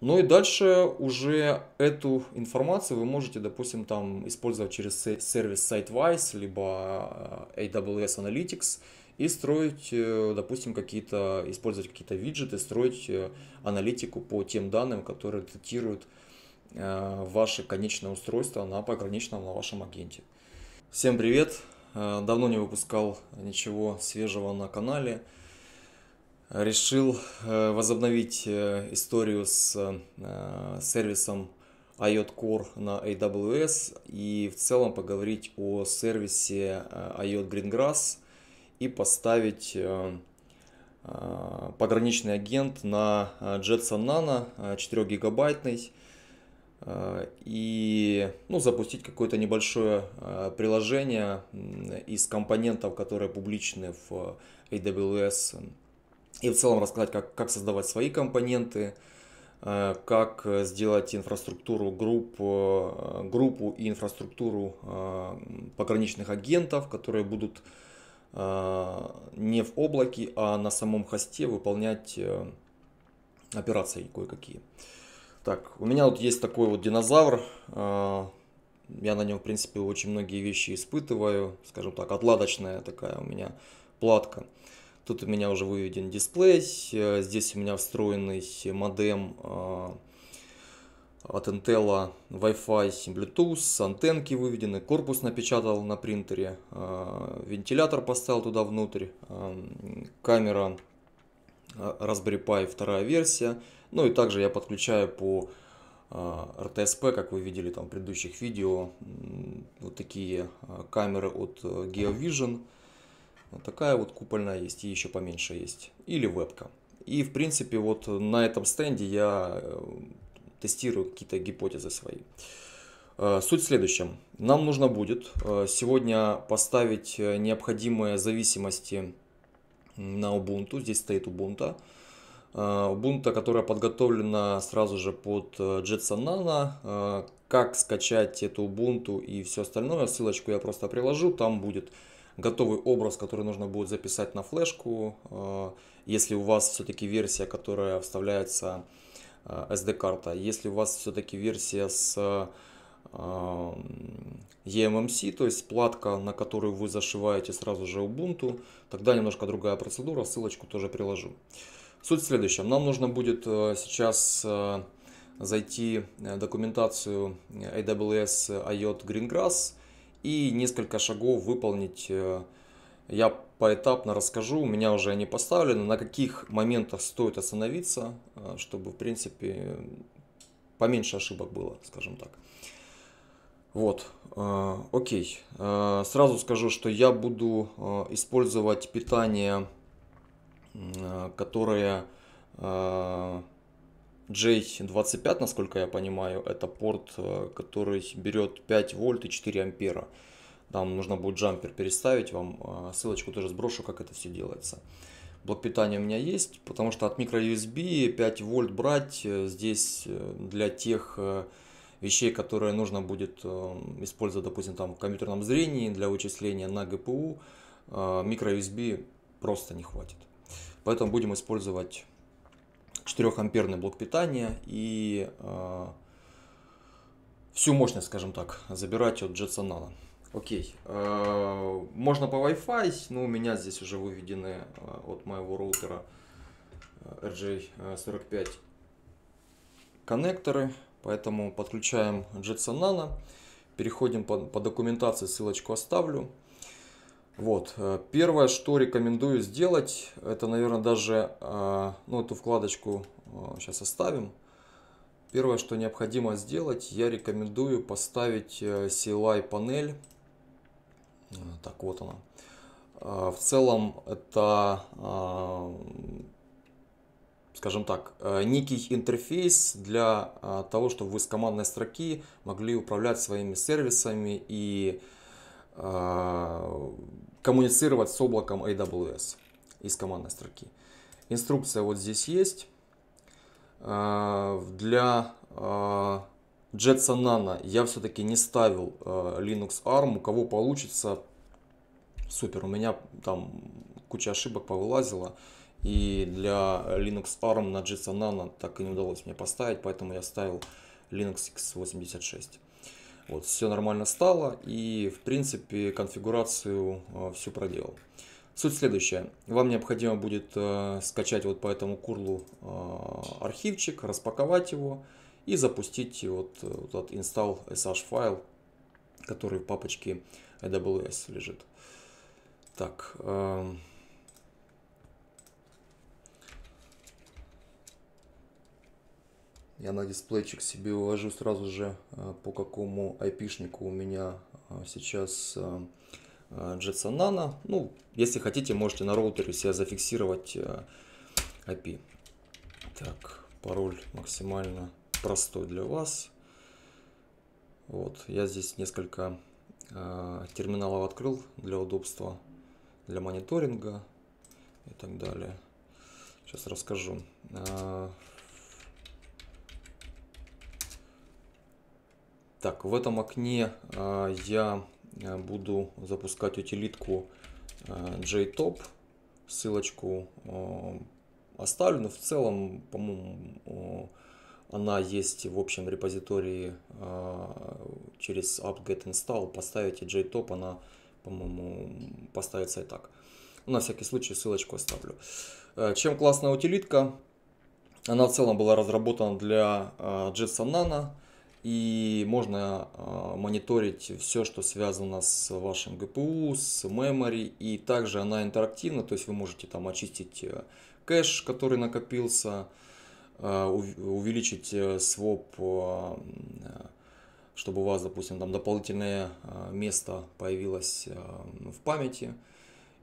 Ну и дальше уже эту информацию вы можете, допустим, там использовать через сервис SiteWise, либо AWS Analytics и строить, допустим, какие-то, использовать какие-то виджеты, строить аналитику по тем данным, которые детектируют ваше конечное устройство на пограничном, на вашем агенте. Всем привет! Давно не выпускал ничего свежего на канале. Решил возобновить историю с сервисом IoT Core на AWS и в целом поговорить о сервисе IoT Greengrass и поставить пограничный агент на Jetson Nano 4-гигабайтный и запустить какое-то небольшое приложение из компонентов, которые публичны в AWS. И в целом рассказать, как создавать свои компоненты, как сделать инфраструктуру группу и инфраструктуру пограничных агентов, которые будут не в облаке, а на самом хосте выполнять операции кое-какие. Так, у меня вот есть такой вот динозавр. Я на нем, в принципе, очень многие вещи испытываю. Скажем так, отладочная такая у меня платка. Тут у меня уже выведен дисплей, здесь у меня встроенный модем от Intel, Wi-Fi, Bluetooth, антенки выведены, корпус напечатал на принтере, вентилятор поставил туда внутрь, камера Raspberry Pi 2 версия, ну и также я подключаю по RTSP, как вы видели там в предыдущих видео, вот такие камеры от GeoVision. Вот такая вот купольная есть, и еще поменьше есть. Или вебка. И в принципе вот на этом стенде я тестирую какие-то гипотезы свои. Суть в следующем. Нам нужно будет сегодня поставить необходимые зависимости на Ubuntu. Здесь стоит Ubuntu. Ubuntu, которая подготовлена сразу же под Jetson Nano. Как скачать эту Ubuntu и все остальное, ссылочку я просто приложу. Там будет готовый образ, который нужно будет записать на флешку, если у вас все-таки версия, которая вставляется SD-карта. Если у вас все-таки версия с EMMC, то есть платка, на которую вы зашиваете сразу же Ubuntu, тогда немножко другая процедура, ссылочку тоже приложу. Суть в следующем. Нам нужно будет сейчас зайти в документацию AWS IoT Greengrass и несколько шагов выполнить. Я поэтапно расскажу, у меня уже они поставлены, на каких моментах стоит остановиться, чтобы в принципе поменьше ошибок было, скажем так. Вот, окей. Сразу скажу, что я буду использовать питание, которое J25, насколько я понимаю, это порт, который берет 5 вольт и 4 ампера. Там нужно будет джампер переставить, вам ссылочку тоже сброшу, как это все делается. Блок питания у меня есть, потому что от microUSB 5 вольт брать здесь для тех вещей, которые нужно будет использовать, допустим, там в компьютерном зрении, для вычисления на GPU, microUSB просто не хватит. Поэтому будем использовать 4-амперный блок питания и всю мощность, скажем так, забирать от Jetson Nano. Окей, можно по Wi-Fi, но у меня здесь уже выведены от моего роутера RJ45 коннекторы, поэтому подключаем Jetson Nano, переходим по документации, ссылочку оставлю. Вот, первое, что рекомендую сделать, это, наверное, даже, эту вкладочку сейчас оставим. Первое, что необходимо сделать, я рекомендую поставить CLI панель. Так, вот она. В целом, это, скажем так, некий интерфейс для того, чтобы вы с командной строки могли управлять своими сервисами и коммуницировать с облаком AWS из командной строки. Инструкция вот здесь есть. Для Jetson Nano я все-таки не ставил Linux ARM. У кого получится, супер. У меня там куча ошибок повылазила. И для Linux ARM на Jetson Nano так и не удалось мне поставить, поэтому я ставил Linux x86. Вот, все нормально стало и, в принципе, конфигурацию всю проделал. Суть следующая. Вам необходимо будет скачать вот по этому курлу архивчик, распаковать его и запустить вот этот install SH файл, который в папочке AWS лежит. Так. Я на дисплейчик себе увожу сразу же, по какому айпишнику у меня сейчас Jetson Nano. Ну, если хотите, можете на роутере себя зафиксировать IP. Так, пароль максимально простой для вас. Вот, я здесь несколько терминалов открыл для удобства, для мониторинга и так далее. Сейчас расскажу. Так, в этом окне я буду запускать утилитку JTOP. Ссылочку оставлю, но в целом, по-моему, она есть в общем репозитории через apt-get-install. Поставите JTOP, она, по-моему, поставится и так. Но на всякий случай ссылочку оставлю. Чем классная утилитка? Она в целом была разработана для Jetson Nano. И можно мониторить все, что связано с вашим GPU, с memory. И также она интерактивна, то есть вы можете там очистить кэш, который накопился, увеличить своп, чтобы у вас, допустим, там дополнительное место появилось в памяти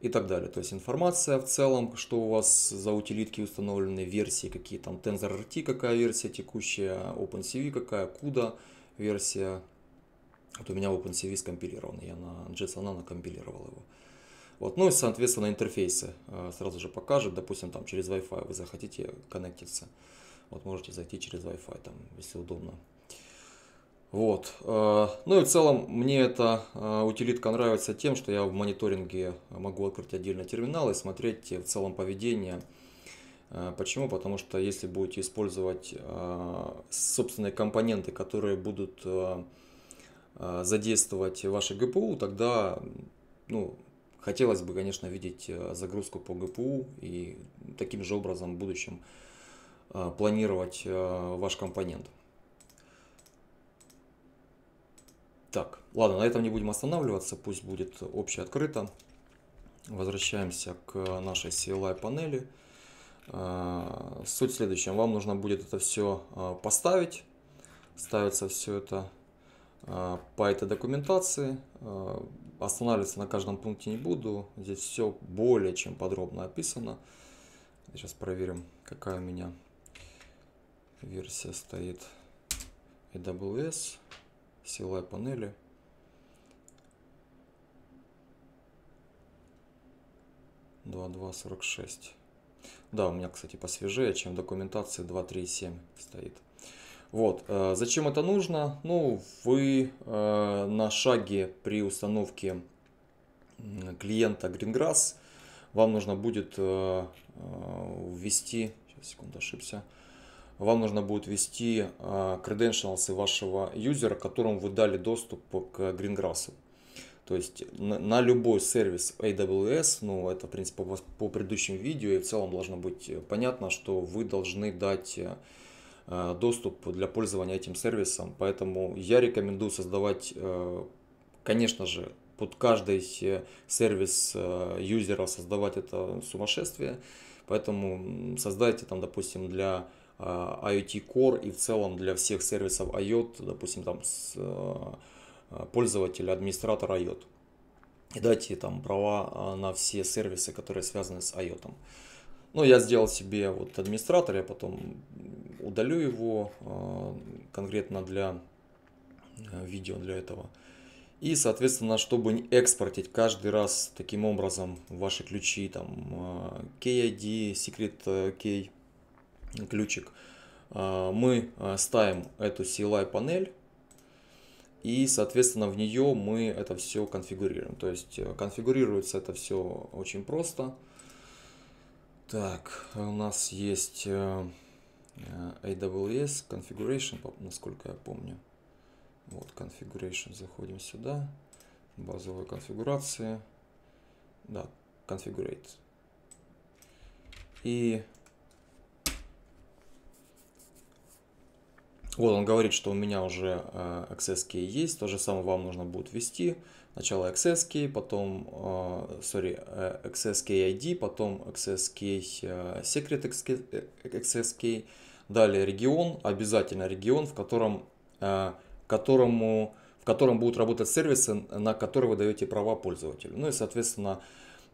и так далее. То есть информация в целом, что у вас за утилитки установлены, версии какие там, TensorRT какая версия текущая, OpenCV какая, CUDA версия. Вот у меня OpenCV скомпилированный, я на Jetson Nano компилировал его. Вот, ну и соответственно интерфейсы сразу же покажет, допустим там через Wi-Fi вы захотите коннектиться. Вот можете зайти через Wi-Fi там, если удобно. Вот. Ну и в целом мне эта утилитка нравится тем, что я в мониторинге могу открыть отдельно терминал и смотреть в целом поведение. Почему? Потому что если будете использовать собственные компоненты, которые будут задействовать ваши GPU, тогда, ну, хотелось бы, конечно, видеть загрузку по GPU и таким же образом в будущем планировать ваш компонент. Так, ладно, на этом не будем останавливаться, пусть будет общее открыто. Возвращаемся к нашей CLI панели. Суть в следующем, вам нужно будет это все поставить. Ставится все это по этой документации. Останавливаться на каждом пункте не буду, здесь все более чем подробно описано. Сейчас проверим, какая у меня версия стоит. AWS. CLI панели. Да, у меня, кстати, посвежее, чем в документации 2.3.7 стоит. Вот. Зачем это нужно? Ну, вы на шаге при установке клиента Greengrass вам нужно будет ввести... Сейчас, секунду, ошибся. Вам нужно будет ввести credentials вашего юзера, которому вы дали доступ к Greengrass. То есть на любой сервис AWS, ну это в принципе по предыдущим видео, и в целом должно быть понятно, что вы должны дать доступ для пользования этим сервисом. Поэтому я рекомендую создавать, конечно же, под каждый сервис юзера создавать это сумасшествие. Поэтому создайте там, допустим, для IoT Core и в целом для всех сервисов IoT, допустим, там пользователя, администратора IoT. И дайте там права на все сервисы, которые связаны с IoT. Ну, я сделал себе вот администратор, я потом удалю его конкретно для видео, для этого. И, соответственно, чтобы экспортить каждый раз таким образом ваши ключи, там, KID, Secret Key, ключик, мы ставим эту CLI панель и соответственно в нее мы это все конфигурируем. То есть конфигурируется это все очень просто. Так, у нас есть AWS Configuration, насколько я помню. Вот, Configuration, заходим сюда. Базовая конфигурация. Да, Configurate. И вот он говорит, что у меня уже access key есть. То же самое вам нужно будет ввести. Сначала access key, потом, access key ID, потом access key, secret access key. Далее регион, обязательно регион, в котором будут работать сервисы, на которые вы даете права пользователю. Ну и, соответственно,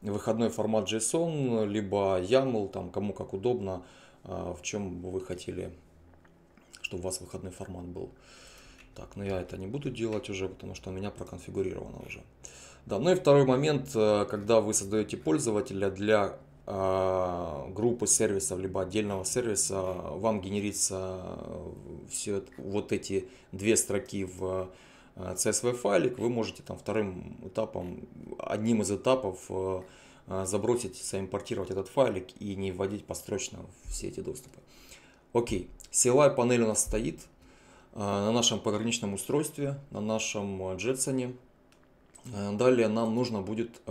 выходной формат JSON, либо YAML, там кому как удобно, в чем бы вы хотели, чтобы у вас выходной формат был. Так, но я это не буду делать уже, потому что у меня проконфигурировано уже. Да, ну и второй момент, когда вы создаете пользователя для группы сервисов, либо отдельного сервиса, вам генерится все вот эти две строки в CSV файлик, вы можете там вторым этапом, одним из этапов забросить, заимпортировать этот файлик и не вводить построчно все эти доступы. Окей, CLI панель у нас стоит на нашем пограничном устройстве, на нашем Jetson. Далее нам нужно будет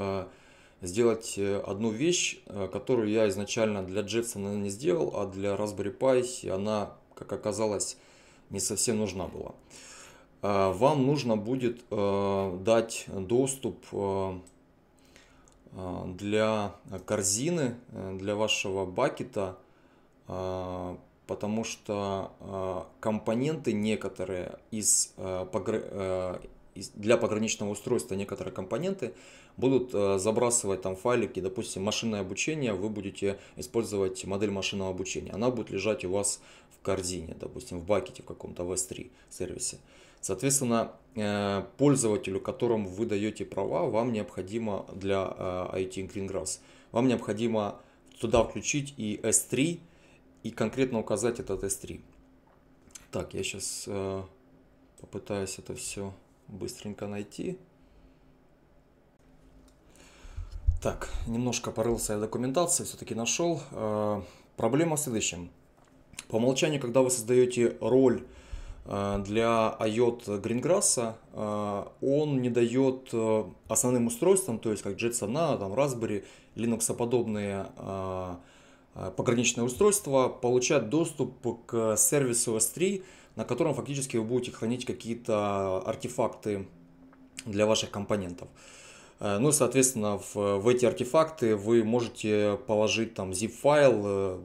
сделать одну вещь, которую я изначально для Jetson не сделал, а для Raspberry Pi она, как оказалось, не совсем нужна была. Вам нужно будет дать доступ для корзины, для вашего бакета, потому что компоненты некоторые для пограничного устройства, некоторые компоненты будут забрасывать там файлики, допустим, машинное обучение, вы будете использовать модель машинного обучения. Она будет лежать у вас в корзине, допустим, в бакете в каком-то в S3 сервисе. Соответственно, пользователю, которому вы даете права, вам необходимо для IoT Greengrass, вам необходимо туда включить и S3 и конкретно указать этот S3. Так, я сейчас попытаюсь это все быстренько найти. Так, немножко порылся я в документации, все-таки нашел. Проблема в следующем. По умолчанию, когда вы создаете роль для IoT Greengrass, он не дает основным устройствам, то есть как Jetson Nano, там Raspberry, Linux-подобные пограничные устройства, получать доступ к сервису S3, на котором фактически вы будете хранить какие-то артефакты для ваших компонентов. Ну, соответственно, в эти артефакты вы можете положить там zip-файл,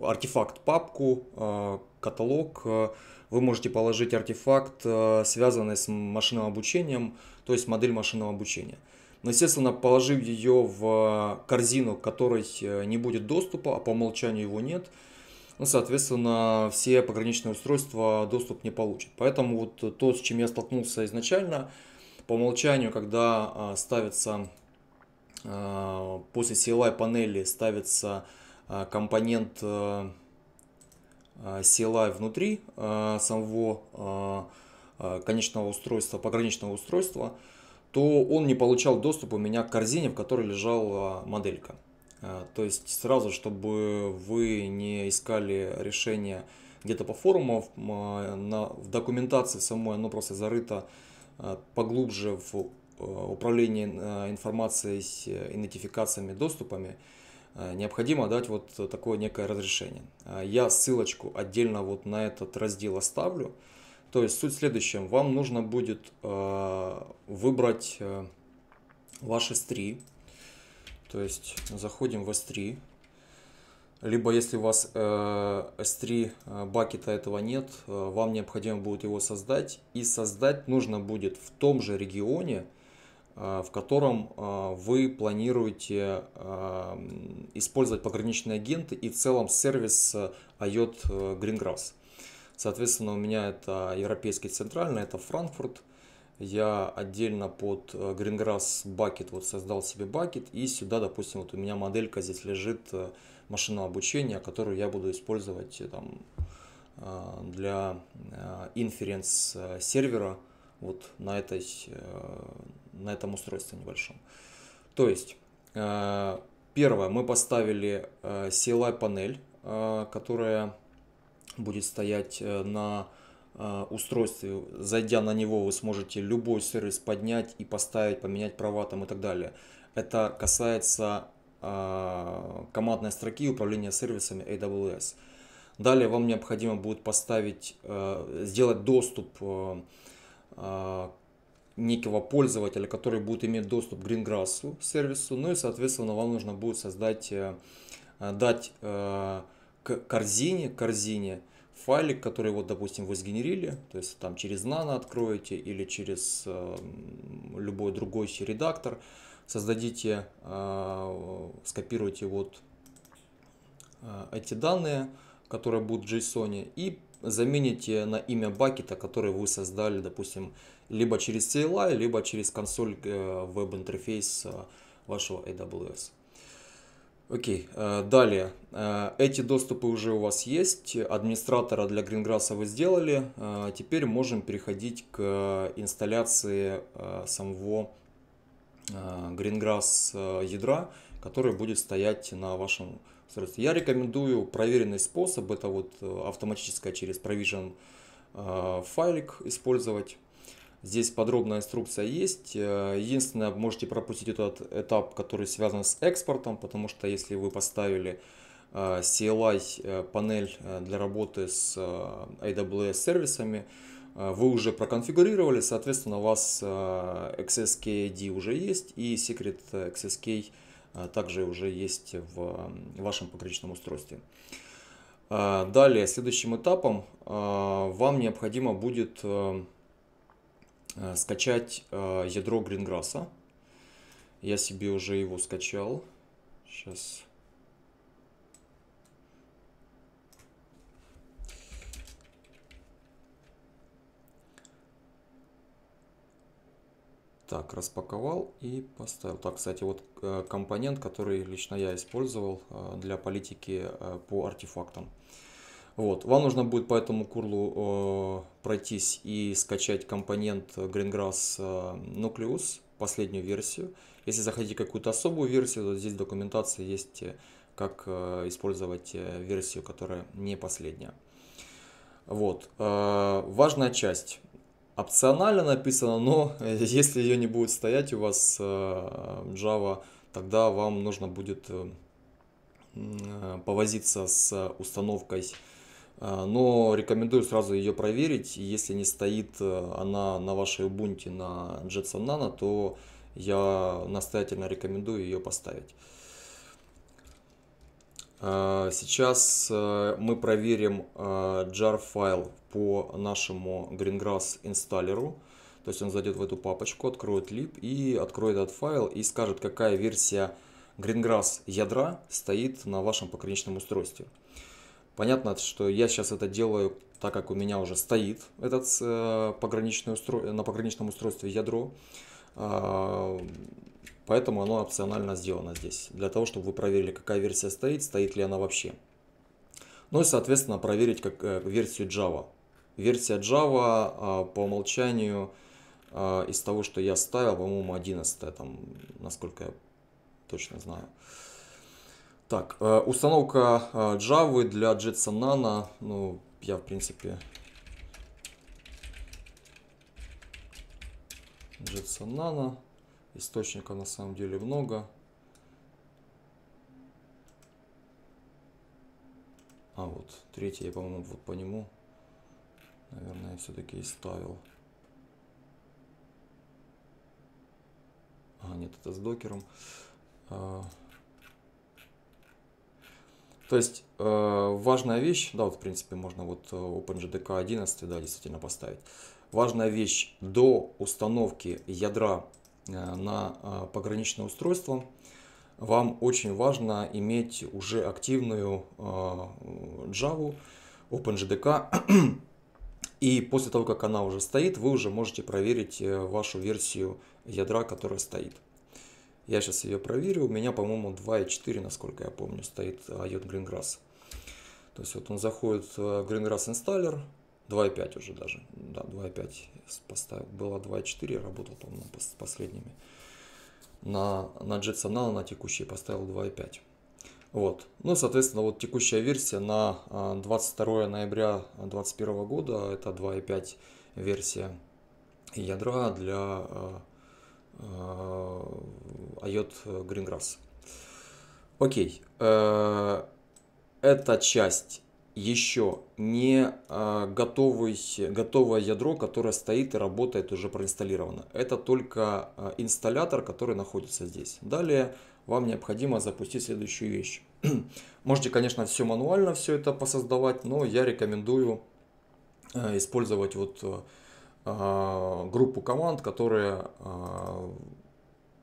артефакт-папку, каталог. Вы можете положить артефакт, связанный с машинным обучением, то есть модель машинного обучения. Но, естественно, положив ее в корзину, к которой не будет доступа, а по умолчанию его нет, ну, соответственно, все пограничные устройства доступ не получат. Поэтому вот то, с чем я столкнулся изначально, по умолчанию, когда ставится после CLI панели, ставится компонент CLI внутри самого конечного устройства, пограничного устройства, то он не получал доступ у меня к корзине, в которой лежала моделька. То есть сразу, чтобы вы не искали решение где-то по форумам, в документации самой оно просто зарыто поглубже в управлении информацией и нотификациями, доступами. Необходимо дать вот такое некое разрешение. Я ссылочку отдельно вот на этот раздел оставлю. То есть суть в следующем. Вам нужно будет выбрать ваш S3. То есть заходим в S3. Либо если у вас S3 бакета этого нет, вам необходимо будет его создать. И создать нужно будет в том же регионе, в котором вы планируете использовать пограничные агенты и в целом сервис IoT Greengrass. Соответственно, у меня это европейский центральный, это Франкфурт. Я отдельно под Greengrass Bucket вот создал себе бакет. И сюда, допустим, вот у меня моделька здесь лежит машинного обучения, которую я буду использовать там для инференс сервера. Вот на этом устройстве небольшом. То есть Первое, мы поставили CLI-панель, которая будет стоять на устройстве. Зайдя на него, вы сможете любой сервис поднять и поставить, поменять права там и так далее. Это касается командной строки управления сервисами AWS. Далее вам необходимо будет поставить, сделать доступ некого пользователя, который будет иметь доступ к Greengrass сервису. Ну и, соответственно, вам нужно будет создать, дать к корзине файлик, который вот, допустим, вы сгенерили, то есть там через Nano откроете или через любой другой редактор, создадите, скопируйте вот эти данные, которые будут в JSON, и замените на имя бакета, который вы создали, допустим, либо через CLI, либо через консоль веб-интерфейс вашего AWS. Окей, далее. Эти доступы уже у вас есть. Администратора для Greengrass вы сделали. Теперь можем переходить к инсталляции самого Greengrass ядра, который будет стоять на вашем устройстве. Я рекомендую проверенный способ. Это вот автоматическое через provision файлик использовать. Здесь подробная инструкция есть. Единственное, можете пропустить этот этап, который связан с экспортом, потому что если вы поставили CLI панель для работы с AWS сервисами, вы уже проконфигурировали, соответственно, у вас access key ID уже есть и secret access key также уже есть в вашем погречном устройстве. Далее, следующим этапом вам необходимо будет скачать ядро Greengrass. Я себе уже его скачал. Сейчас. Так, распаковал и поставил. Так, кстати, вот компонент, который лично я использовал для политики по артефактам. Вот. Вам нужно будет по этому курлу пройтись и скачать компонент Greengrass Nucleus, последнюю версию. Если захотите какую-то особую версию, то здесь документация есть, как использовать версию, которая не последняя. Вот. Важная часть. Опционально написано, но если ее не будет стоять у вас Java, тогда вам нужно будет повозиться с установкой. Но рекомендую сразу ее проверить. Если не стоит она на вашей Ubuntu, на Jetson Nano, то я настоятельно рекомендую ее поставить. Сейчас мы проверим jar файл по нашему Greengrass инсталлеру. То есть он зайдет в эту папочку, откроет lib и откроет этот файл и скажет, какая версия Greengrass ядра стоит на вашем пограничном устройстве. Понятно, что я сейчас это делаю, так как у меня уже стоит этот на пограничном устройстве ядро. Поэтому оно опционально сделано здесь, для того, чтобы вы проверили, какая версия стоит ли она вообще. Ну и, соответственно, проверить версию Java. Версия Java по умолчанию из того, что я ставил, по-моему, 11, там, насколько я точно знаю. Так, установка Java для Jetson Nano, ну, я, в принципе... Jetson Nano, источников на самом деле много. А вот, третий, я, по-моему, вот по нему, наверное, все-таки и ставил. А, нет, это с докером. То есть, важная вещь, да, вот, в принципе, можно вот OpenJDK 11, да, действительно поставить. Важная вещь: до установки ядра на пограничное устройство вам очень важно иметь уже активную Java, OpenJDK, и после того, как она уже стоит, вы уже можете проверить вашу версию ядра, которая стоит. Я сейчас ее проверю, у меня, по-моему, 2.4, насколько я помню, стоит IoT Greengrass. То есть вот он заходит в Greengrass Installer, 2.5 уже даже, да, 2.5 поставил, было 2.4, я работал, по-моему, с последними. на Jetson Nano, на текущий поставил 2.5. Вот. Ну, соответственно, вот текущая версия на 22 ноября 2021 года, это 2.5 версия ядра для IoT Greengrass. Окей. Эта часть еще не готовое ядро, которое стоит и работает, уже проинсталлировано. Это только инсталлятор, который находится здесь. Далее вам необходимо запустить следующую вещь. Можете, конечно, все мануально, все это посоздавать, но я рекомендую использовать вот группу команд, которые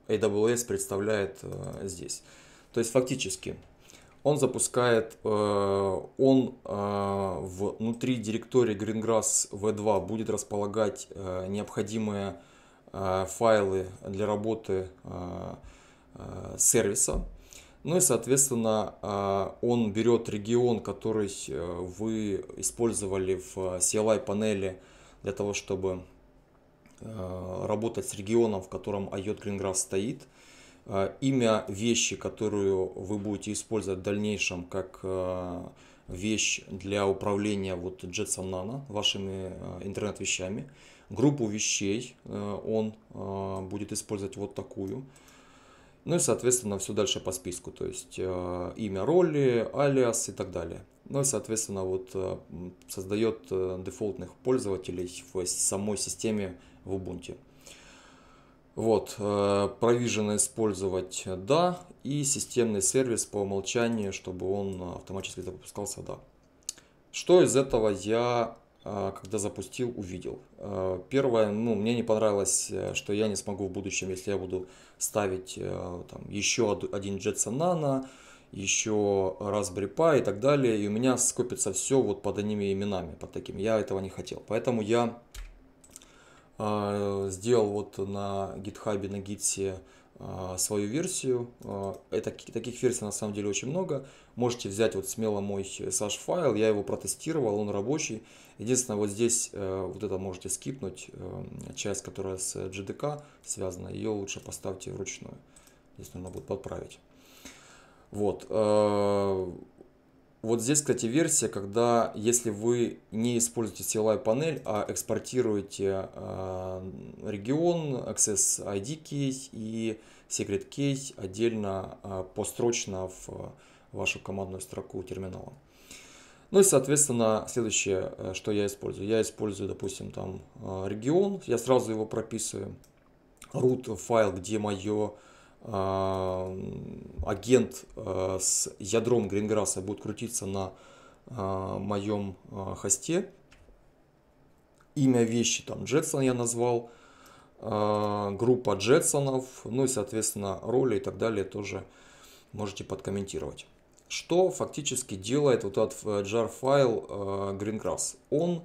AWS представляет здесь. То есть фактически он запускает, внутри директории Greengrass V2 будет располагать необходимые файлы для работы сервиса. Ну и, соответственно, он берет регион, который вы использовали в CLI панели для того, чтобы работать с регионом, в котором IoT Greengrass стоит. Имя вещи, которую вы будете использовать в дальнейшем как вещь для управления вот Jetson Nano, вашими интернет-вещами. Группу вещей он будет использовать вот такую. Ну и, соответственно, все дальше по списку. То есть имя роли, алиас и так далее. Ну и, соответственно, вот создает дефолтных пользователей в самой системе в Ubuntu. Вот, провиженно использовать, да, и системный сервис по умолчанию, чтобы он автоматически запускался, да. Что из этого я, когда запустил, увидел? Первое, ну, мне не понравилось, что я не смогу в будущем, если я буду ставить там еще один Jetson Nano, еще Raspberry Pi и так далее, и у меня скопится все вот под одними именами, под таким. Я этого не хотел, поэтому я сделал вот на гитхабе, на гитсе свою версию. Таких версий на самом деле очень много. Можете взять вот смело мой SASH файл, я его протестировал, он рабочий. Единственное, вот здесь вот это можете скипнуть, часть, которая с GDK связана, ее лучше поставьте вручную. Здесь нужно будет подправить. Вот. Вот здесь, кстати, версия, когда, если вы не используете CLI панель, а экспортируете регион, Access ID Key и Secret Key отдельно, построчно в вашу командную строку терминала. Ну и, соответственно, следующее, что я использую. Я использую, допустим, там регион, я сразу его прописываю. Root файл, где мое агент с ядром Greengrass будет крутиться на моем хосте. Имя вещи там Jetson я назвал, группа Джетсонов, ну и, соответственно, роли и так далее тоже можете подкомментировать. Что фактически делает вот этот jar файл Greengrass? Он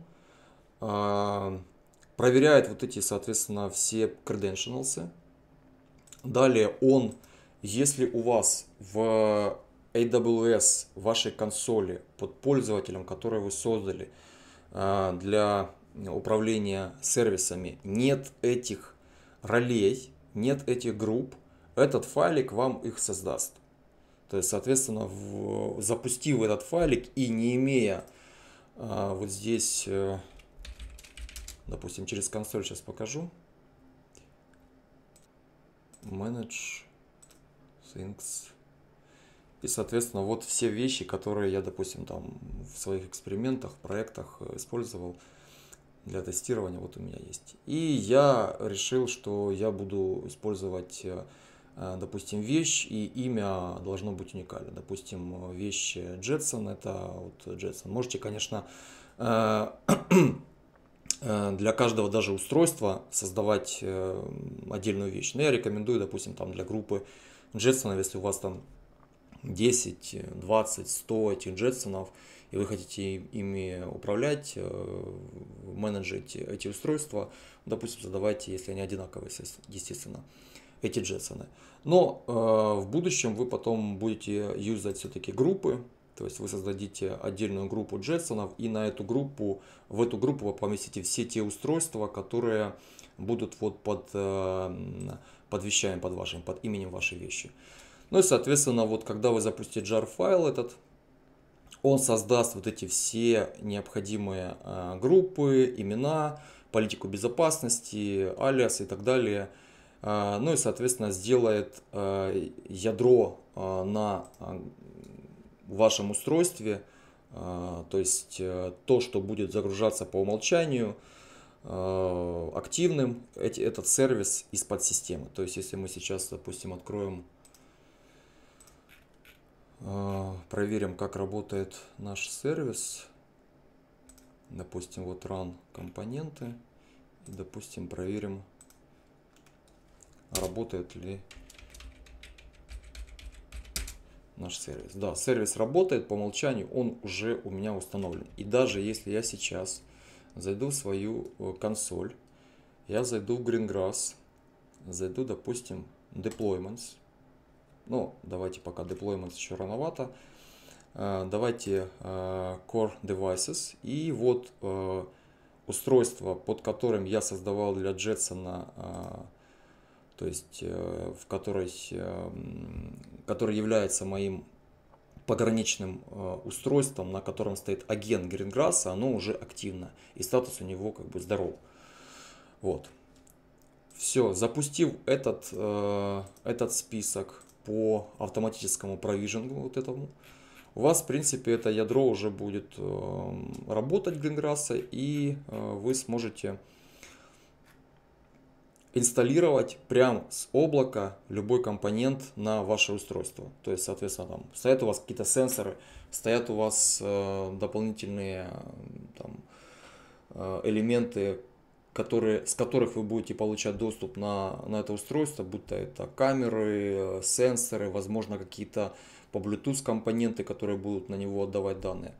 проверяет вот эти, соответственно, все credentials. Далее он, если у вас в AWS, в вашей консоли под пользователем, который вы создали для управления сервисами, нет этих ролей, нет этих групп, этот файлик вам их создаст. То есть, соответственно, запустив этот файлик и не имея вот здесь, допустим, через консоль сейчас покажу. Manage Things. И, соответственно, вот все вещи, которые я, допустим, там в своих экспериментах, проектах использовал для тестирования, вот у меня есть. И я решил, что я буду использовать, допустим, вещь, и имя должно быть уникально. Допустим, вещь Jetson, это вот Jetson. Можете, конечно, для каждого даже устройства создавать отдельную вещь. Но я рекомендую, допустим, там для группы Jetson, если у вас там 10, 20, 100 этих Jetson, и вы хотите ими управлять, менеджить эти устройства, допустим, задавайте, если они одинаковые, естественно, эти Jetson. Но в будущем вы потом будете юзать все-таки группы, То есть вы создадите отдельную группу джетсонов и в эту группу вы поместите все те устройства, которые будут вот под именем вашей вещи. Ну и соответственно, вот когда вы запустите jar файл этот, он создаст вот эти все необходимые группы, имена, политику безопасности, алиас и так далее. Ну и соответственно сделает ядро на вашем устройстве, то есть то, что будет загружаться по умолчанию активным, этот сервис из подсистемы. То есть если мы сейчас, допустим, откроем, проверим, как работает наш сервис, допустим, вот run компоненты, допустим, проверим, работает ли наш сервис. Да, сервис работает по умолчанию, он уже у меня установлен. И даже если я сейчас зайду в свою консоль, я зайду в Greengrass, зайду, допустим, Deployments. Ну, давайте пока Deployments еще рановато. Давайте Core Devices. И вот устройство, под которым я создавал для Jetson, то есть который является моим пограничным устройством, на котором стоит агент Greengrass, оно уже активно, и статус у него как бы здоров. Вот. Все, запустив этот список по автоматическому провижингу вот этому, у вас, в принципе, это ядро уже будет работать Greengrass, и вы сможете инсталлировать прямо с облака любой компонент на ваше устройство. То есть, соответственно, там стоят у вас какие-то сенсоры, стоят у вас дополнительные элементы, с которых вы будете получать доступ на это устройство, будь то это камеры, сенсоры, возможно, какие-то по Bluetooth компоненты, которые будут на него отдавать данные.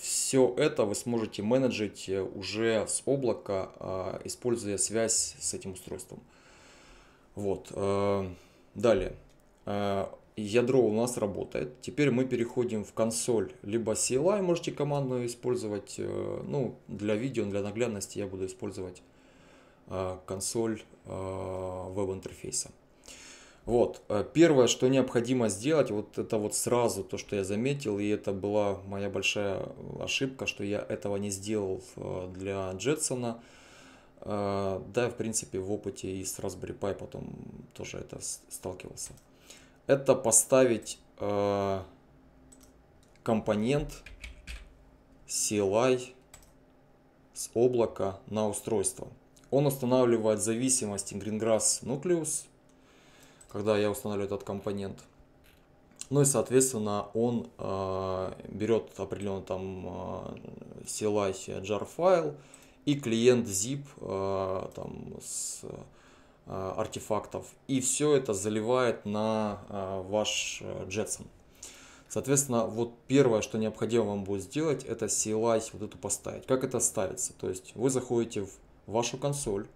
Все это вы сможете менеджить уже с облака, используя связь с этим устройством. Вот. Далее. Ядро у нас работает. Теперь мы переходим в консоль. Либо CLI можете командную использовать. Ну, для видео, для наглядности я буду использовать консоль веб-интерфейса. Вот, первое, что необходимо сделать, вот это вот сразу то, что я заметил, и это была моя большая ошибка, что я этого не сделал для Jetson. Да, в принципе, в опыте и с Raspberry Pi потом тоже это сталкивался. Это поставить компонент CLI с облака на устройство. Он устанавливает зависимости Greengrass Nucleus, когда я устанавливаю этот компонент. Ну и, соответственно, он берет определенный там CLI jar файл и клиент zip там, с артефактов. И все это заливает на ваш Jetson. Соответственно, вот первое, что необходимо вам будет сделать, это CLI вот эту поставить. Как это ставится? То есть вы заходите в вашу консоль.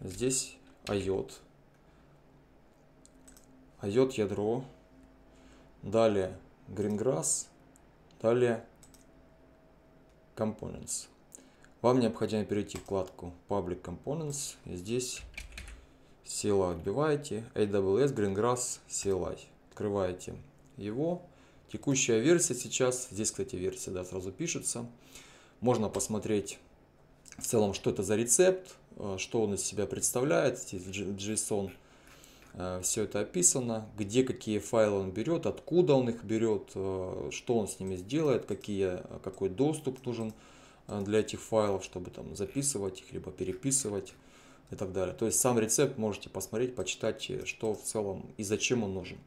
Здесь IoT ядро, далее Greengrass, далее Components. Вам необходимо перейти в вкладку Public Components, и здесь CLI отбиваете, AWS Greengrass CLI, открываете его. Текущая версия сейчас, здесь, кстати, версия, да, сразу пишется. Можно посмотреть в целом, что это за рецепт, что он из себя представляет, здесь JSON. Все это описано, где какие файлы он берет, откуда он их берет, что он с ними сделает, какой доступ нужен для этих файлов, чтобы там записывать их, либо переписывать и так далее. То есть сам рецепт можете посмотреть, почитать, что в целом и зачем он нужен.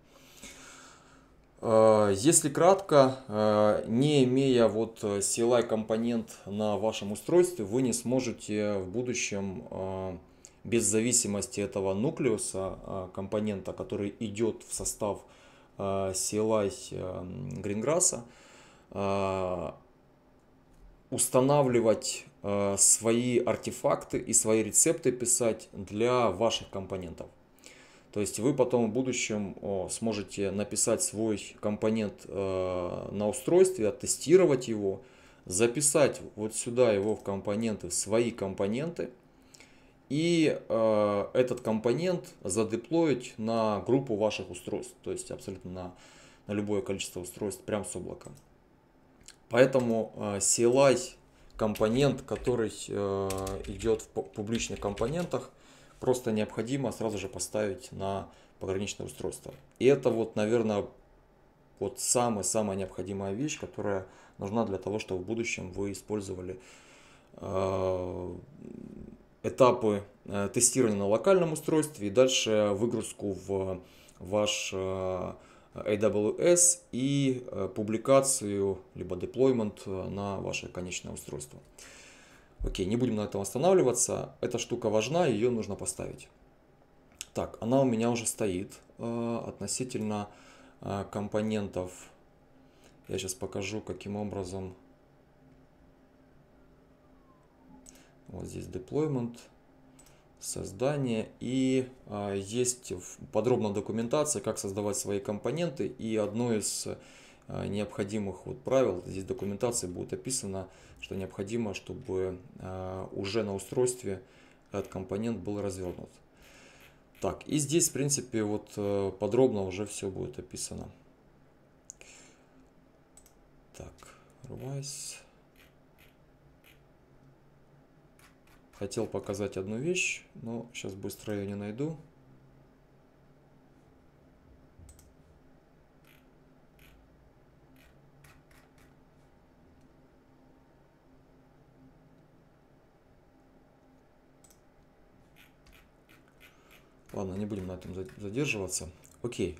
Если кратко, не имея вот CLI компонент на вашем устройстве, вы не сможете в будущем без зависимости этого нуклеуса, компонента, который идет в состав CLI Greengrass, устанавливать свои артефакты и свои рецепты писать для ваших компонентов. То есть вы потом в будущем сможете написать свой компонент на устройстве, оттестировать его, записать вот сюда его в компоненты, в свои компоненты, и этот компонент задеплоить на группу ваших устройств, то есть абсолютно на любое количество устройств прям с облака. Поэтому CLI компонент, который идет в публичных компонентах, просто необходимо сразу же поставить на пограничное устройство. И это вот, наверное, вот самая-самая необходимая вещь, которая нужна для того, чтобы в будущем вы использовали этапы тестирования на локальном устройстве и дальше выгрузку в ваш AWS и публикацию, либо деплоймент на ваше конечное устройство. Окей, не будем на этом останавливаться. Эта штука важна, ее нужно поставить. Так, она у меня уже стоит относительно компонентов. Я сейчас покажу, каким образом. Вот здесь деплоймент, создание. И есть подробная документация, как создавать свои компоненты. И одно из необходимых вот правил, здесь в документации будет описано, что необходимо, чтобы уже на устройстве этот компонент был развернут. Так, и здесь, в принципе, вот подробно уже все будет описано. Так, рвайс. Хотел показать одну вещь, но сейчас быстро ее не найду. Ладно, не будем на этом задерживаться. Окей,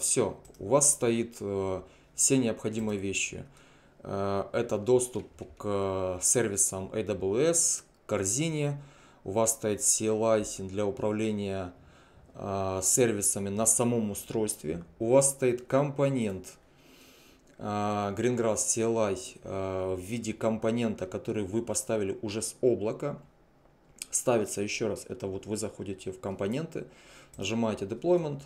все, у вас стоит все необходимые вещи. Это доступ к сервисам AWS, корзине. У вас стоит CLI для управления сервисами на самом устройстве. У вас стоит компонент Greengrass CLI в виде компонента, который вы поставили уже с облака. Ставится еще раз, это вот вы заходите в компоненты, нажимаете Deployment.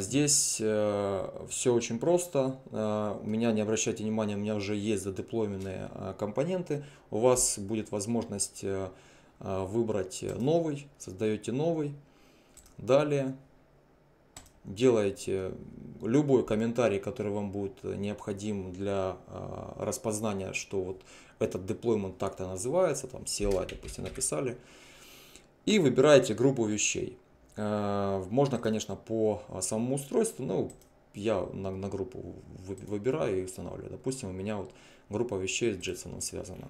Здесь все очень просто. У меня, не обращайте внимания, у меня уже есть задеплойменные компоненты. У вас будет возможность выбрать новый, создаете новый. Далее делаете любой комментарий, который вам будет необходим для распознания, что вот этот деплоймент так-то называется, там CLI, допустим, написали. И выбираете группу вещей. Можно, конечно, по самому устройству, но я на группу выбираю и устанавливаю. Допустим, у меня вот группа вещей с Jetson связана.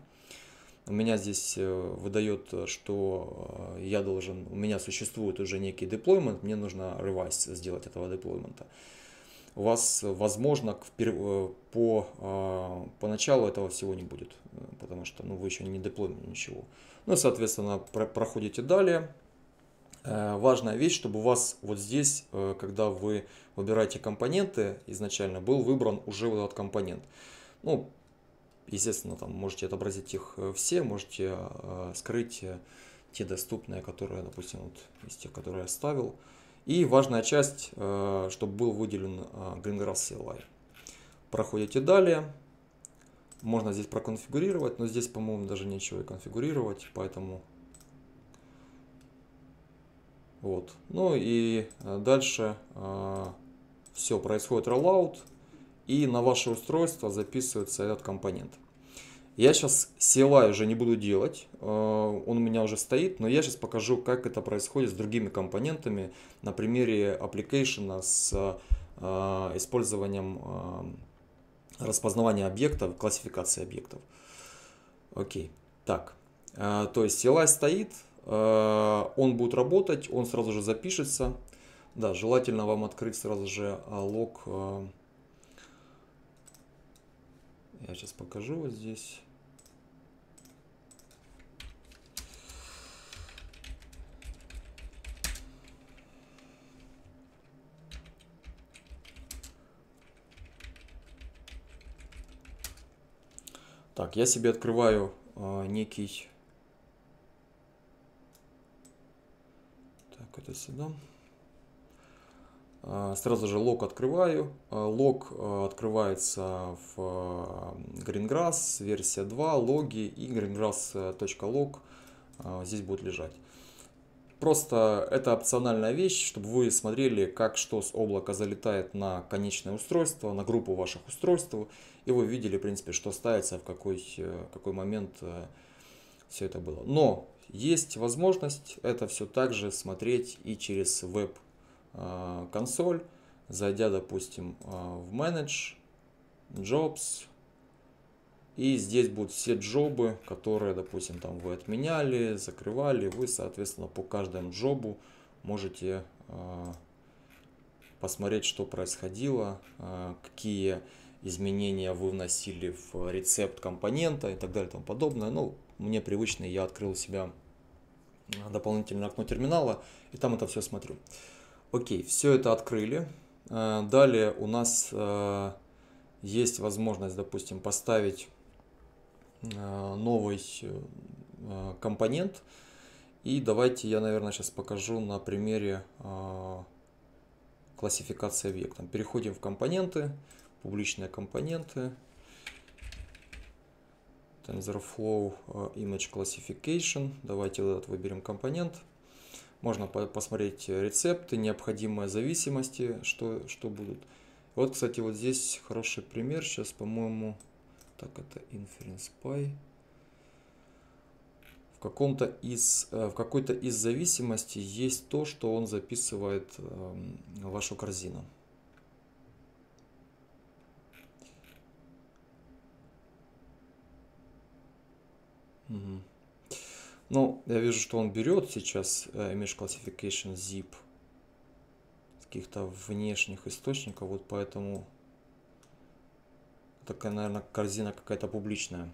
У меня здесь выдает, что я должен, у меня существует уже некий деплоймент, мне нужно ревайс сделать этого деплоймента. У вас, возможно, по началу этого всего не будет, потому что ну, вы еще не деплоймили ничего. Ну, соответственно, проходите далее. Важная вещь, чтобы у вас вот здесь, когда вы выбираете компоненты, изначально был выбран уже вот этот компонент. Ну, естественно, там можете отобразить их все, можете скрыть те доступные, которые, допустим, вот из тех, которые я ставил. И важная часть, чтобы был выделен Greengrass CLI. Проходите далее. Можно здесь проконфигурировать, но здесь, по-моему, даже нечего и конфигурировать, поэтому... Вот. Ну и дальше все, происходит rollout, и на ваше устройство записывается этот компонент. Я сейчас CLI уже не буду делать, он у меня уже стоит, но я сейчас покажу, как это происходит с другими компонентами на примере application с использованием распознавания объектов, классификации объектов. Окей, так, то есть CLI стоит, он будет работать, он сразу же запишется. Да, желательно вам открыть сразу же лог. Я сейчас покажу вот здесь. Так, я себе открываю некий... Так, это сюда. Сразу же лог открываю. Лог открывается в Greengrass, версия 2, логи и greengrass.log здесь будет лежать. Просто это опциональная вещь, чтобы вы смотрели, как что с облака залетает на конечное устройство, на группу ваших устройств. И вы видели, в принципе, что ставится, в какой момент все это было. Но есть возможность это все также смотреть и через веб-консоль. Зайдя, допустим, в Manage, Jobs, и здесь будут все джобы, которые, допустим, там вы отменяли, закрывали, вы, соответственно, по каждому джобу можете посмотреть, что происходило, какие изменения вы вносили в рецепт компонента и так далее и тому подобное. Ну, мне привычно, я открыл у себя дополнительное окно терминала, и там это все смотрю. Окей, все это открыли. Далее у нас есть возможность, допустим, поставить новый компонент. И давайте я, наверное, сейчас покажу на примере классификации объектов. Переходим в компоненты, публичные компоненты, TensorFlow Image Classification. Давайте вот этот выберем компонент. Можно посмотреть рецепты, необходимые зависимости, что будут. Вот, кстати, вот здесь хороший пример. Сейчас, по-моему, так, это Inference Pi. В какой-то из зависимостей есть то, что он записывает вашу корзину. Угу. Ну, я вижу, что он берет сейчас Image Classification Zip с каких-то внешних источников, вот поэтому такая, наверное, корзина какая-то публичная.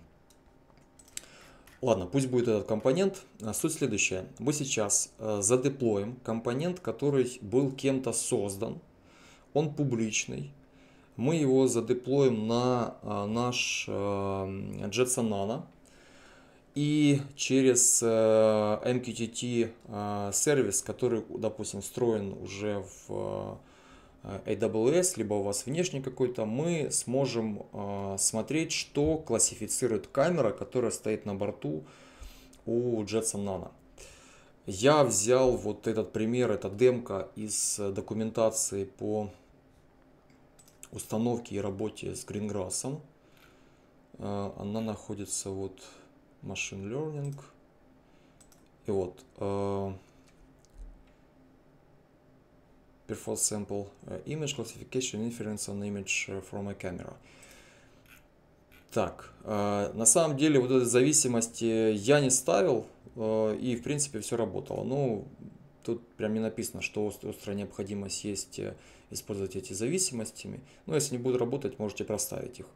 Ладно, пусть будет этот компонент. Суть следующая. Мы сейчас задеплоим компонент, который был кем-то создан. Он публичный. Мы его задеплоим на наш Jetson Nano. И через MQTT сервис, который, допустим, встроен уже в AWS, либо у вас внешний какой-то, мы сможем смотреть, что классифицирует камера, которая стоит на борту у Jetson Nano. Я взял вот этот пример, это демка из документации по установке и работе с Greengrass. Она находится вот... Machine Learning. И вот Perform Sample Image Classification Inference on Image from a Camera. Так, на самом деле вот этой зависимости я не ставил, и в принципе все работало. Ну, тут прям не написано, что острая необходимость есть использовать эти зависимости. Но если не будут работать, можете проставить их.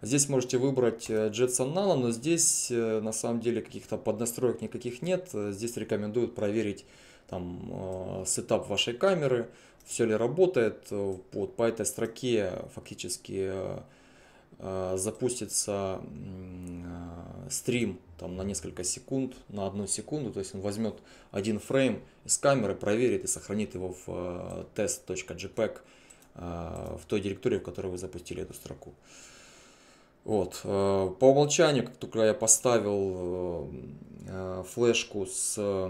Здесь можете выбрать Jetson Nano, но здесь на самом деле каких-то поднастроек никаких нет. Здесь рекомендуют проверить там сетап вашей камеры, все ли работает. Вот по этой строке фактически запустится стрим там на несколько секунд, на 1 секунду. То есть он возьмет один фрейм из камеры, проверит и сохранит его в test.jpg в той директории, в которой вы запустили эту строку. Вот. По умолчанию, как только я поставил флешку с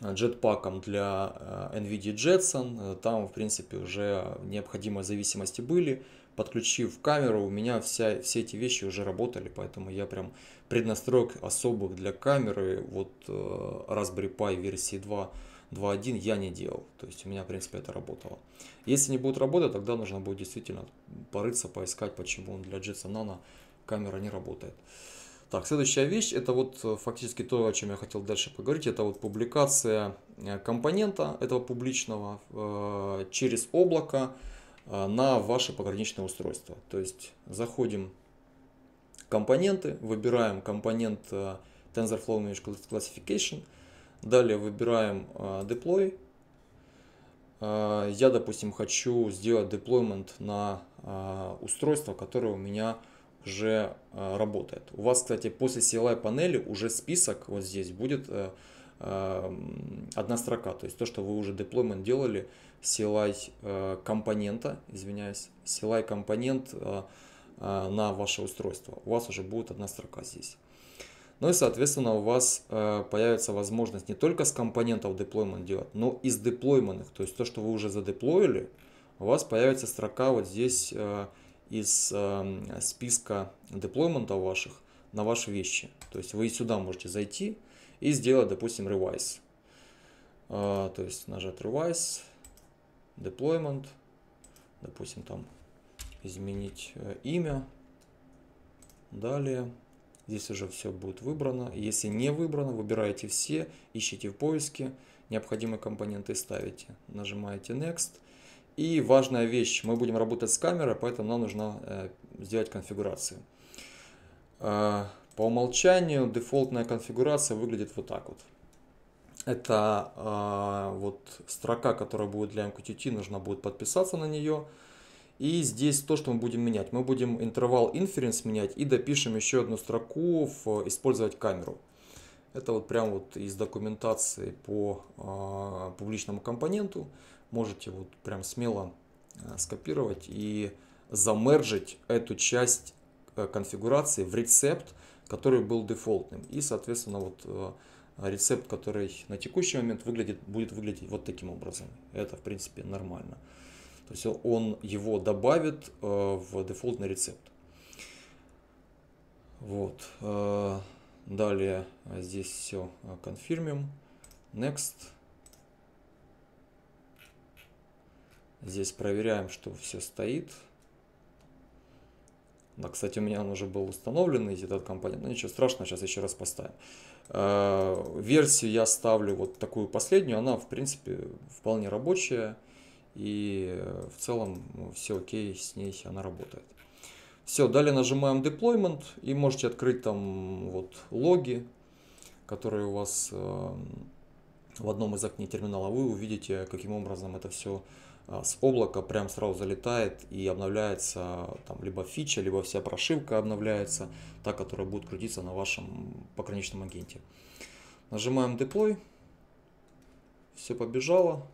джетпаком для Nvidia Jetson, там, в принципе, уже необходимые зависимости были. Подключив камеру, у меня все эти вещи уже работали, поэтому я прям преднастроек особых для камеры, вот Raspberry Pi версии 2.1 я не делал, то есть у меня, в принципе, это работало. Если не будет работать, тогда нужно будет действительно порыться, поискать, почему для Jetson Nano камера не работает. Так, следующая вещь, это вот фактически то, о чем я хотел дальше поговорить, это вот публикация компонента этого публичного через облако на ваши пограничные устройства. То есть заходим в компоненты, выбираем компонент TensorFlow Image Classification. Далее выбираем Deploy. Я, допустим, хочу сделать deployment на устройство, которое у меня уже работает. У вас, кстати, после CLI панели уже список вот здесь будет одна строка. То есть то, что вы уже deployment делали CLI-компонент на ваше устройство. У вас уже будет одна строка здесь. Ну и, соответственно, у вас появится возможность не только с компонентов деплоймент делать, но и с деплойменных. То есть то, что вы уже задеплоили, у вас появится строка вот здесь из списка деплойментов ваших на ваши вещи. То есть вы сюда можете зайти и сделать, допустим, ревайз. То есть нажать ревайз, деплоймент, допустим, там изменить имя, далее. Здесь уже все будет выбрано. Если не выбрано, выбираете все, ищите в поиске, необходимые компоненты ставите. Нажимаете Next. И важная вещь, мы будем работать с камерой, поэтому нам нужно сделать конфигурацию. По умолчанию дефолтная конфигурация выглядит вот так вот. Это вот строка, которая будет для MQTT, нужно будет подписаться на нее. И здесь то, что мы будем менять. Мы будем интервал inference менять и допишем еще одну строку в «Использовать камеру». Это вот прям вот из документации по публичному компоненту. Можете вот прям смело скопировать и замержить эту часть конфигурации в рецепт, который был дефолтным. И, соответственно, вот рецепт, который на текущий момент будет выглядеть вот таким образом. Это, в принципе, нормально. То есть он его добавит в дефолтный рецепт. Вот. Далее здесь все конфирмим. Next. Здесь проверяем, что все стоит. Да, кстати, у меня он уже был установлен, этот компонент. Но ничего страшного, сейчас еще раз поставим. Версию я ставлю вот такую последнюю. Она, в принципе, вполне рабочая. И в целом все окей, с ней она работает. Все, далее нажимаем Deployment и можете открыть там вот логи, которые у вас в одном из окне терминала. Вы увидите, каким образом это все с облака прям сразу залетает и обновляется там либо фича, либо вся прошивка обновляется, та, которая будет крутиться на вашем пограничном агенте. Нажимаем Deploy, все побежало.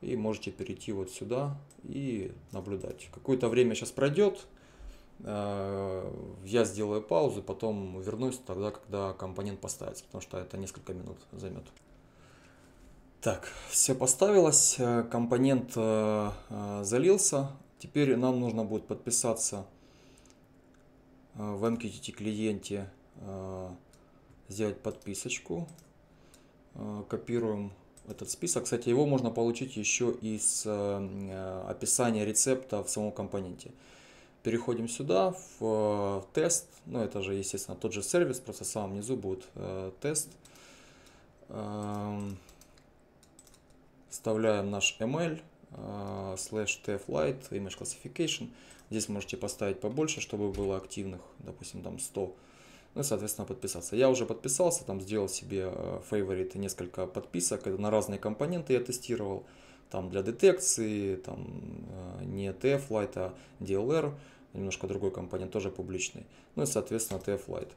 И можете перейти вот сюда и наблюдать. Какое-то время сейчас пройдет. Я сделаю паузу, потом вернусь тогда, когда компонент поставится, потому что это несколько минут займет. Так, все поставилось, компонент залился. Теперь нам нужно будет подписаться в MQTT клиенте, сделать подписочку. Копируем этот список. Кстати, его можно получить еще из описания рецепта в самом компоненте. Переходим сюда, в тест. Ну, это же, естественно, тот же сервис, просто в самом низу будет тест. Вставляем наш ML /TFLite Image Classification. Здесь можете поставить побольше, чтобы было активных, допустим, там 100. Ну и, соответственно, подписаться. Я уже подписался, там сделал себе фаворит несколько подписок. Это на разные компоненты я тестировал. Там для детекции, там не TFLite, а DLR. Немножко другой компонент, тоже публичный. Ну и, соответственно, TFLite.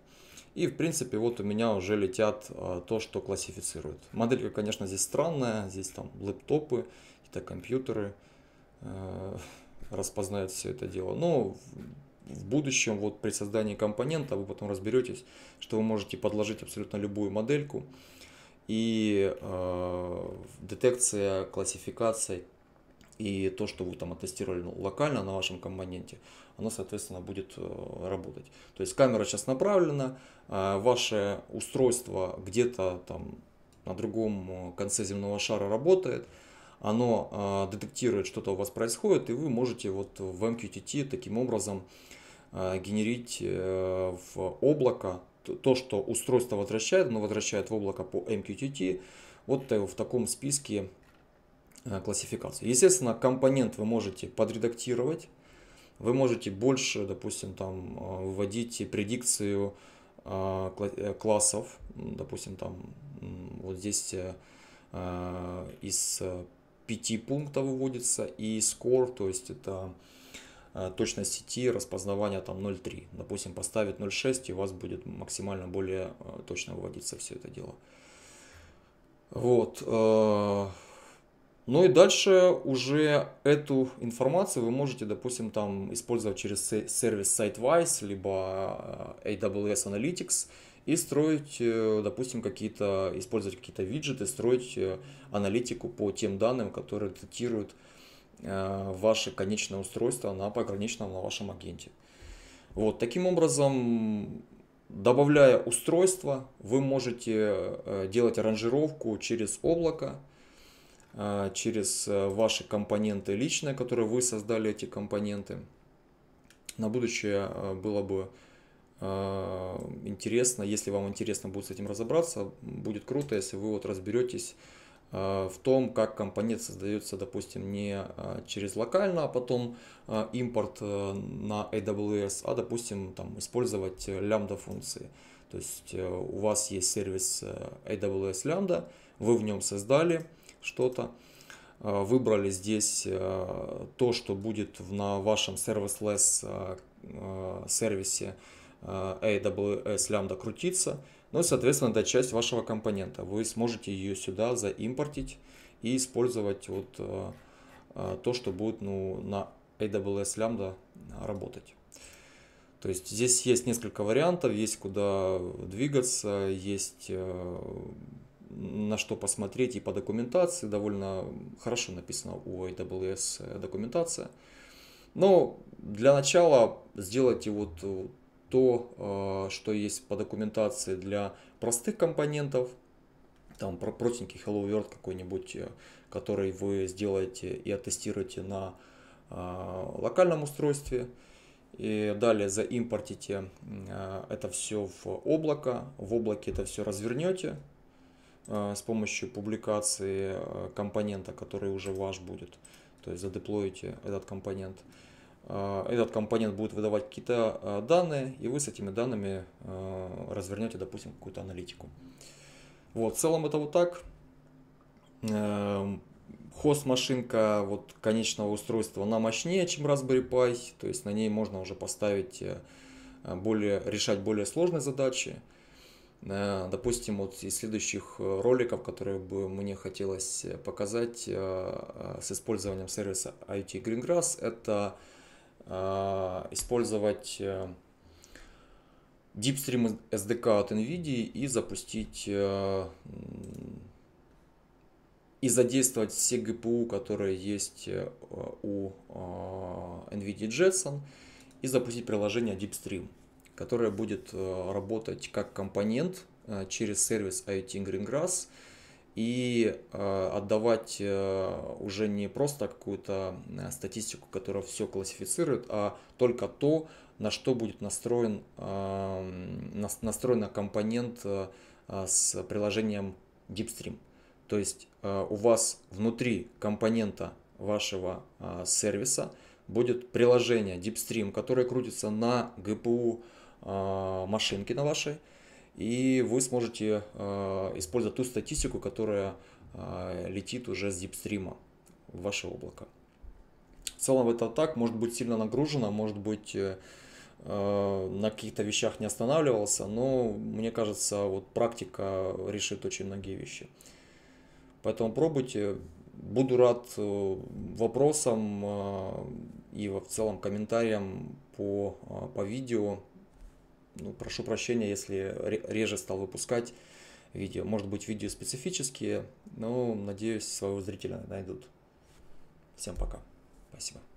И, в принципе, вот у меня уже летят то, что классифицирует. Моделька, конечно, здесь странная. Здесь там лэптопы, какие-то компьютеры распознают все это дело. Но в будущем, вот при создании компонента, вы потом разберетесь, что вы можете подложить абсолютно любую модельку. И детекция, классификация и то, что вы там оттестировали локально на вашем компоненте, оно, соответственно, будет работать. То есть камера сейчас направлена, ваше устройство где-то там на другом конце земного шара работает. Оно детектирует, что-то у вас происходит, и вы можете вот в MQTT таким образом генерить в облако то, что устройство возвращает, оно возвращает в облако по MQTT, вот в таком списке классификации. Естественно, компонент вы можете подредактировать, вы можете больше, допустим, там вводить предикцию классов, допустим, там вот здесь из 5 пунктов выводится, и score, то есть это точность сети, распознавание там 0.3. Допустим, поставить 0.6, и у вас будет максимально более точно выводиться все это дело. Вот. Ну и дальше уже эту информацию вы можете, допустим, там использовать через сервис SiteWise, либо AWS Analytics и строить, допустим, какие-то, использовать какие-то виджеты, строить аналитику по тем данным, которые детектируют ваше конечное устройство на пограничном, на вашем агенте. Вот, таким образом, добавляя устройство, вы можете делать аранжировку через облако, через ваши компоненты личные, которые вы создали, эти компоненты. На будущее было бы интересно, если вам интересно будет с этим разобраться, будет круто, если вы вот разберетесь в том, как компонент создается, допустим, не через локально, а потом импорт на AWS, а, допустим, там, использовать лямбда функции. То есть у вас есть сервис AWS Lambda, вы в нем создали что-то, выбрали здесь то, что будет на вашем serviceless сервисе AWS Lambda крутиться, ну и, соответственно, это часть вашего компонента. Вы сможете ее сюда заимпортить и использовать вот то, что будет на AWS Lambda работать. То есть здесь есть несколько вариантов, есть куда двигаться, есть на что посмотреть и по документации. Довольно хорошо написана у AWS документация. Но для начала сделайте вот то, что есть по документации для простых компонентов, там про простенький Hello World какой-нибудь, который вы сделаете и оттестируете на локальном устройстве, и далее заимпортите это все в облако, в облаке это все развернете с помощью публикации компонента, который уже ваш будет, то есть задеплоите этот компонент. Этот компонент будет выдавать какие-то данные, и вы с этими данными развернете, допустим, какую-то аналитику. Вот, в целом это вот так. Хост-машинка вот конечного устройства, она мощнее, чем Raspberry Pi, то есть на ней можно уже поставить, решать более сложные задачи. Допустим, вот из следующих роликов, которые бы мне хотелось показать с использованием сервиса IoT Greengrass, это использовать DeepStream SDK от Nvidia и запустить и задействовать все GPU, которые есть у Nvidia Jetson, и запустить приложение DeepStream, которое будет работать как компонент через сервис IoT Greengrass и отдавать уже не просто какую-то статистику, которая все классифицирует, а только то, на что будет настроен компонент с приложением DeepStream. То есть у вас внутри компонента вашего сервиса будет приложение DeepStream, которое крутится на GPU машинки на вашей, и вы сможете использовать ту статистику, которая летит уже с DeepStream в ваше облако. В целом это так, может быть сильно нагружено, может быть на каких-то вещах не останавливался, но мне кажется, вот практика решит очень многие вещи. Поэтому пробуйте, буду рад вопросам и в целом комментариям по видео. Ну, прошу прощения, если реже стал выпускать видео. Может быть, видео специфические, но, надеюсь, своего зрителя найдут. Всем пока. Спасибо.